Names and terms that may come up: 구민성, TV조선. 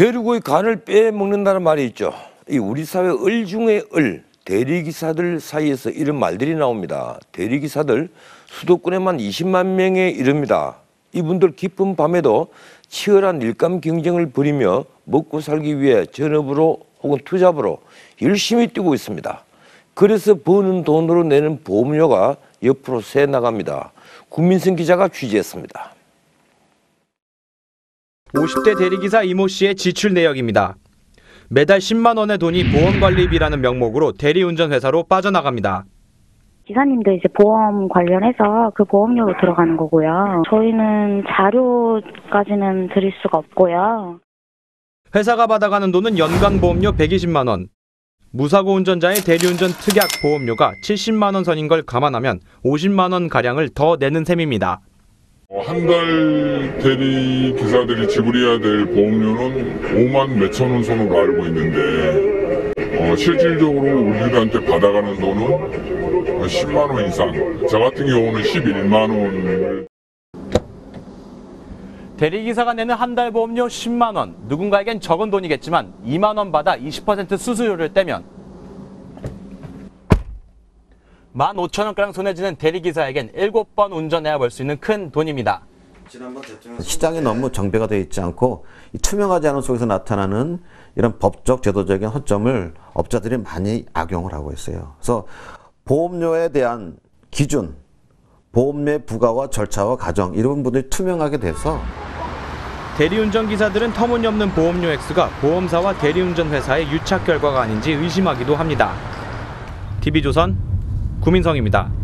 벼룩의 간을 빼먹는다는 말이 있죠. 이 우리 사회 을 중에 을, 대리기사들 사이에서 이런 말들이 나옵니다. 대리기사들 수도권에만 20만 명에 이릅니다. 이분들 깊은 밤에도 치열한 일감 경쟁을 벌이며 먹고 살기 위해 전업으로 혹은 투잡으로 열심히 뛰고 있습니다. 그래서 버는 돈으로 내는 보험료가 옆으로 새 나갑니다. 국민성 기자가 취재했습니다. 50대 대리기사 이모 씨의 지출 내역입니다. 매달 10만 원의 돈이 보험관리비라는 명목으로 대리운전 회사로 빠져나갑니다. 기사님들 이제 보험 관련해서 그 보험료로 들어가는 거고요. 저희는 자료까지는 드릴 수가 없고요. 회사가 받아가는 돈은 연간 보험료 120만 원. 무사고 운전자의 대리운전 특약 보험료가 70만 원 선인 걸 감안하면 50만 원 가량을 더 내는 셈입니다. 한 달 대리 기사들이 지불해야 될 보험료는 5만 몇천 원 선으로 알고 있는데 실질적으로 우리들한테 받아가는 돈은 10만 원 이상, 저 같은 경우는 11만 원. 대리기사가 내는 한 달 보험료 10만 원, 누군가에겐 적은 돈이겠지만 2만 원 받아 20% 수수료를 떼면 15,000원가량 손해지는 대리기사에겐 7번 운전해야 벌 수 있는 큰 돈입니다. 시장이 너무 정비가 되어 있지 않고 투명하지 않은 속에서 나타나는 이런 법적, 제도적인 허점을 업자들이 많이 악용을 하고 있어요. 그래서 보험료에 대한 기준, 보험료의 부과와 절차와 과정 이런 부분들이 투명하게 돼서 대리운전 기사들은 터무니없는 보험료 액수가 보험사와 대리운전 회사의 유착 결과가 아닌지 의심하기도 합니다. TV조선 구민성입니다.